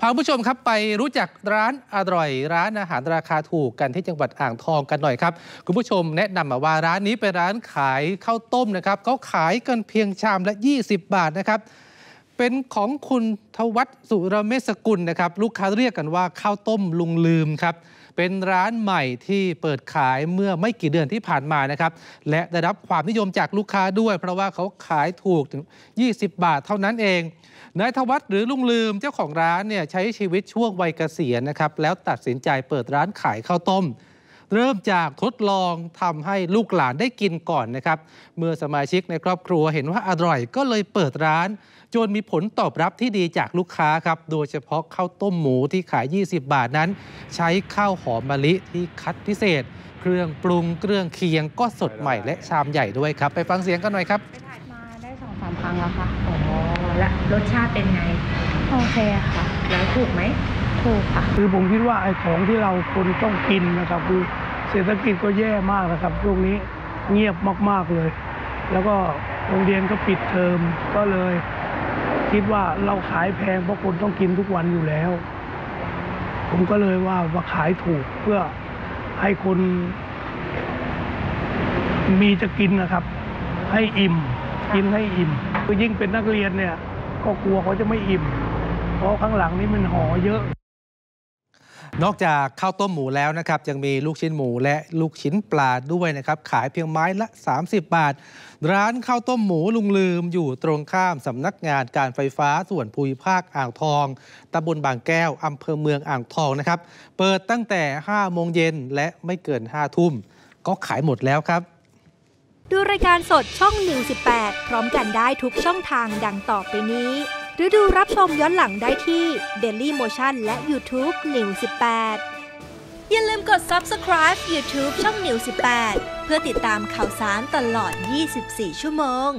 พาผู้ชมครับไปรู้จักร้านอร่อยร้านอาหารราคาถูกกันที่จังหวัดอ่างทองกันหน่อยครับคุณผู้ชมแนะนำมาว่าร้านนี้เป็นร้านขายข้าวต้มนะครับเขาขายกันเพียงชามละ20 บาทนะครับเป็นของคุณทวัชสุรเมศสกุลนะครับลูกค้าเรียกกันว่าข้าวต้มลุงลืมครับเป็นร้านใหม่ที่เปิดขายเมื่อไม่กี่เดือนที่ผ่านมานะครับและได้รับความนิยมจากลูกค้าด้วยเพราะว่าเขาขายถูกถึง20 บาทเท่านั้นเองนายทวัชหรือลุงลืมเจ้าของร้านเนี่ยใช้ชีวิตช่วงวัยเกษียณนะครับแล้วตัดสินใจเปิดร้านขายข้าวต้มเริ่มจากทดลองทำให้ลูกหลานได้กินก่อนนะครับเมื่อสมาชิกในครอบครัวเห็นว่าอร่อยก็เลยเปิดร้านจนมีผลตอบรับที่ดีจากลูกค้าครับโดยเฉพาะข้าวต้มหมูที่ขาย20 บาทนั้นใช้ข้าวหอมมะลิที่คัดพิเศษเครื่องปรุงเครื่องเคียงก็สดใหม่และชามใหญ่ด้วยครับไปฟังเสียงกันหน่อยครับไปถ่ายมาได้ 2-3 ครั้งแล้วค่ะอ๋อและรสชาติเป็นไงโอเคค่ะแล้วถูกไหมถูกค่ะคือผมคิดว่าไอ้ของที่เราคนต้องกินนะครับคือเศรษฐกิจก็แย่มากนะครับช่วงนี้เงียบมากๆเลยแล้วก็โรงเรียนก็ปิดเทอมก็เลยคิดว่าเราขายแพงเพราะคนต้องกินทุกวันอยู่แล้วผมก็เลยว่าขายถูกเพื่อให้คนมีจะกินนะครับให้อิ่มกินให้อิ่มคือยิ่งเป็นนักเรียนเนี่ยก็กลัวเขาจะไม่อิ่มเพราะข้างหลังนี่มันห่อเยอะนอกจากข้าวต้มหมูแล้วนะครับยังมีลูกชิ้นหมูและลูกชิ้นปลาด้วยนะครับขายเพียงไม้ละ30 บาทร้านข้าวต้มหมูลุงลืมอยู่ตรงข้ามสำนักงานการไฟฟ้าส่วนภูมิภาคอ่างทองตำบลบางแก้วอำเภอเมืองอ่างทองนะครับเปิดตั้งแต่5 โมงเย็นและไม่เกิน5 ทุ่มก็ขายหมดแล้วครับดูรายการสดช่อง118พร้อมกันได้ทุกช่องทางดังต่อไปนี้หรือดูรับชมย้อนหลังได้ที่ Daily Motion และ YouTube New 18 อย่าลืมกด Subscribe YouTube ช่อง New 18 เพื่อติดตามข่าวสารตลอด 24 ชั่วโมง